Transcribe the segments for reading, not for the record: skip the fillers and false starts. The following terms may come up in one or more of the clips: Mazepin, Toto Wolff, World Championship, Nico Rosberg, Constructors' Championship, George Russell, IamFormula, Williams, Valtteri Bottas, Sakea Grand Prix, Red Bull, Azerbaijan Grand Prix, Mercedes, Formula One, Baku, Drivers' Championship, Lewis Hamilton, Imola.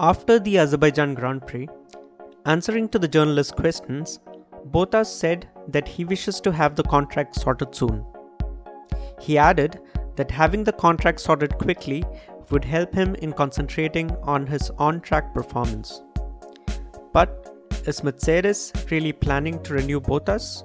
After the Azerbaijan Grand Prix, answering to the journalist's questions, Bottas said that he wishes to have the contract sorted soon. He added that having the contract sorted quickly would help him in concentrating on his on-track performance. But is Mercedes really planning to renew Bottas?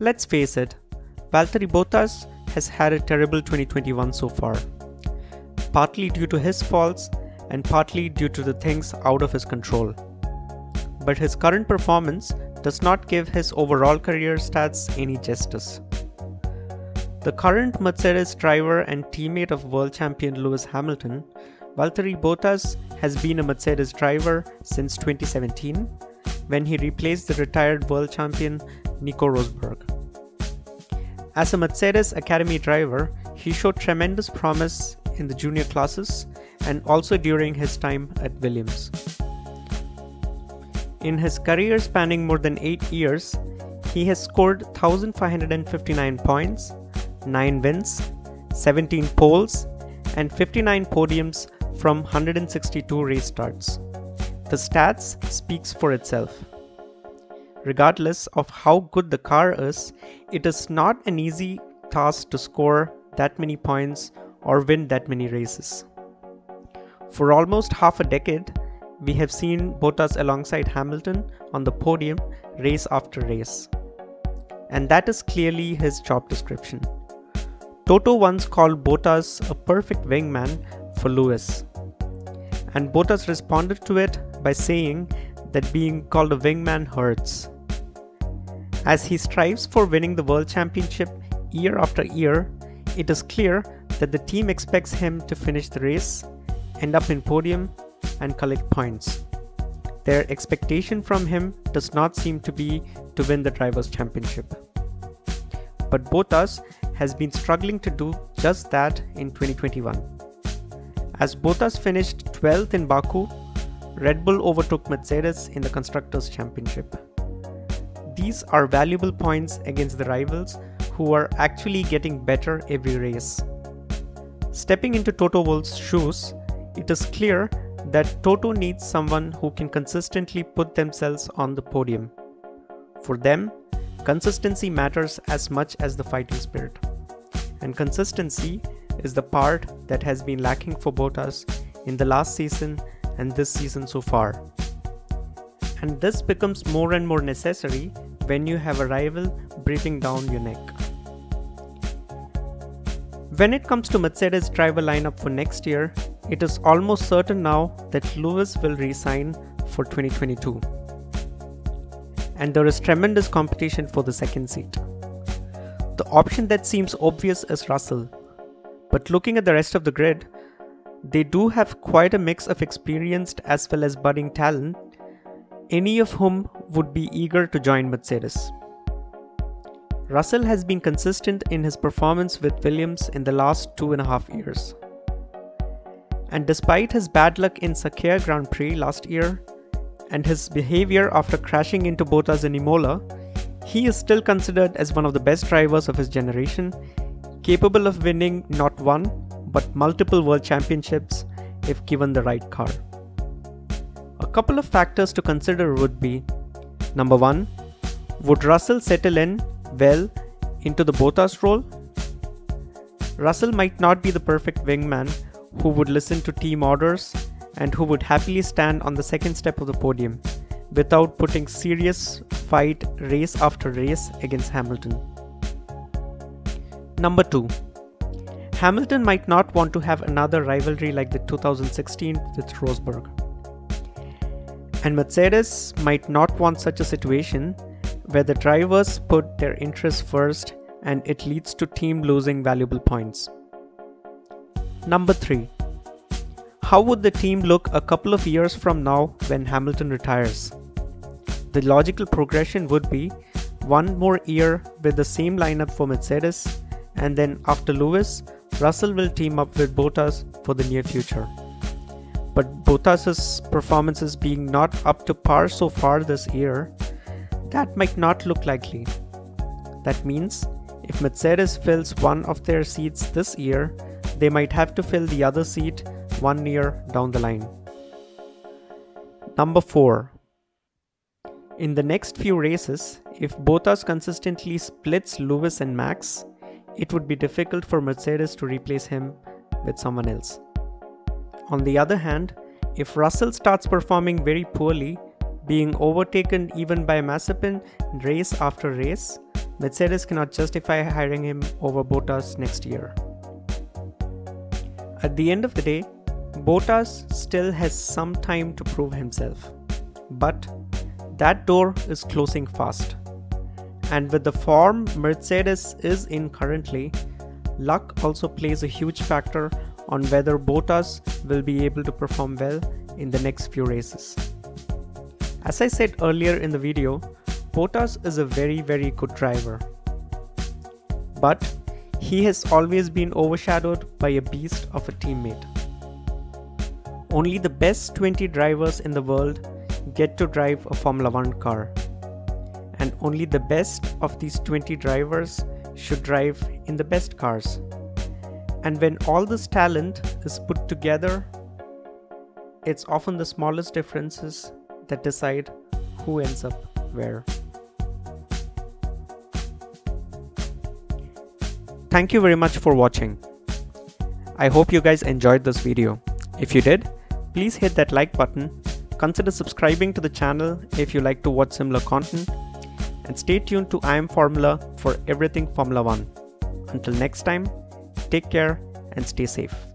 Let's face it, Valtteri Bottas has had a terrible 2021 so far, partly due to his faults and partly due to the things out of his control. But his current performance does not give his overall career stats any justice. The current Mercedes driver and teammate of world champion Lewis Hamilton, Valtteri Bottas has been a Mercedes driver since 2017, when he replaced the retired world champion Nico Rosberg. As a Mercedes Academy driver, he showed tremendous promise in the junior classes and also during his time at Williams. In his career spanning more than 8 years, he has scored 1,559 points, 9 wins, 17 poles, and 59 podiums from 162 race starts. The stats speaks for itself. Regardless of how good the car is, it is not an easy task to score that many points or win that many races. For almost half a decade, we have seen Bottas alongside Hamilton on the podium race after race. And that is clearly his job description. Toto once called Bottas a perfect wingman for Lewis. And Bottas responded to it by saying that being called a wingman hurts. As he strives for winning the World Championship year after year, it is clear that the team expects him to finish the race, end up in podium, and collect points. Their expectation from him does not seem to be to win the Drivers' Championship. But Bottas has been struggling to do just that in 2021. As Bottas finished 12th in Baku, Red Bull overtook Mercedes in the Constructors' Championship. These are valuable points against the rivals who are actually getting better every race. Stepping into Toto Wolff's shoes, it is clear that Toto needs someone who can consistently put themselves on the podium. For them, consistency matters as much as the fighting spirit. And consistency is the part that has been lacking for Bottas in the last season and this season so far. And this becomes more and more necessary when you have a rival breathing down your neck. When it comes to Mercedes driver lineup for next year, it is almost certain now that Lewis will resign for 2022. And there is tremendous competition for the second seat. The option that seems obvious is Russell. But looking at the rest of the grid, they do have quite a mix of experienced as well as budding talent, any of whom would be eager to join Mercedes. Russell has been consistent in his performance with Williams in the last 2.5 years. And despite his bad luck in Sakea Grand Prix last year and his behavior after crashing into Bottas in Imola, he is still considered as one of the best drivers of his generation, capable of winning not one, but multiple world championships if given the right car. A couple of factors to consider would be, number one, would Russell settle in well into the Bottas role? Russell might not be the perfect wingman who would listen to team orders and who would happily stand on the second step of the podium without putting serious fight race after race against Hamilton. Number 2. Hamilton might not want to have another rivalry like the 2016 with Rosberg. And Mercedes might not want such a situation where the drivers put their interests first and it leads to team losing valuable points. Number 3. how would the team look a couple of years from now when Hamilton retires? The logical progression would be one more year with the same lineup for Mercedes, and then after Lewis, Russell will team up with Bottas for the near future. But Bottas' performances being not up to par so far this year, that might not look likely. That means if Mercedes fills one of their seats this year, they might have to fill the other seat 1 year down the line. Number 4. In the next few races, if Bottas consistently splits Lewis and Max, it would be difficult for Mercedes to replace him with someone else. On the other hand, if Russell starts performing very poorly, being overtaken even by Mazepin race after race, Mercedes cannot justify hiring him over Bottas next year. At the end of the day, Bottas still has some time to prove himself, but that door is closing fast. And with the form Mercedes is in currently, luck also plays a huge factor on whether Bottas will be able to perform well in the next few races. As I said earlier in the video, Bottas is a very good driver. But he has always been overshadowed by a beast of a teammate. Only the best 20 drivers in the world get to drive a Formula One car. And only the best of these 20 drivers should drive in the best cars. And when all this talent is put together, it's often the smallest differences that decide who ends up where. Thank you very much for watching. I hope you guys enjoyed this video. If you did, please hit that like button. Consider subscribing to the channel if you like to watch similar content. And stay tuned to I Am Formula for everything Formula One. Until next time, take care and stay safe.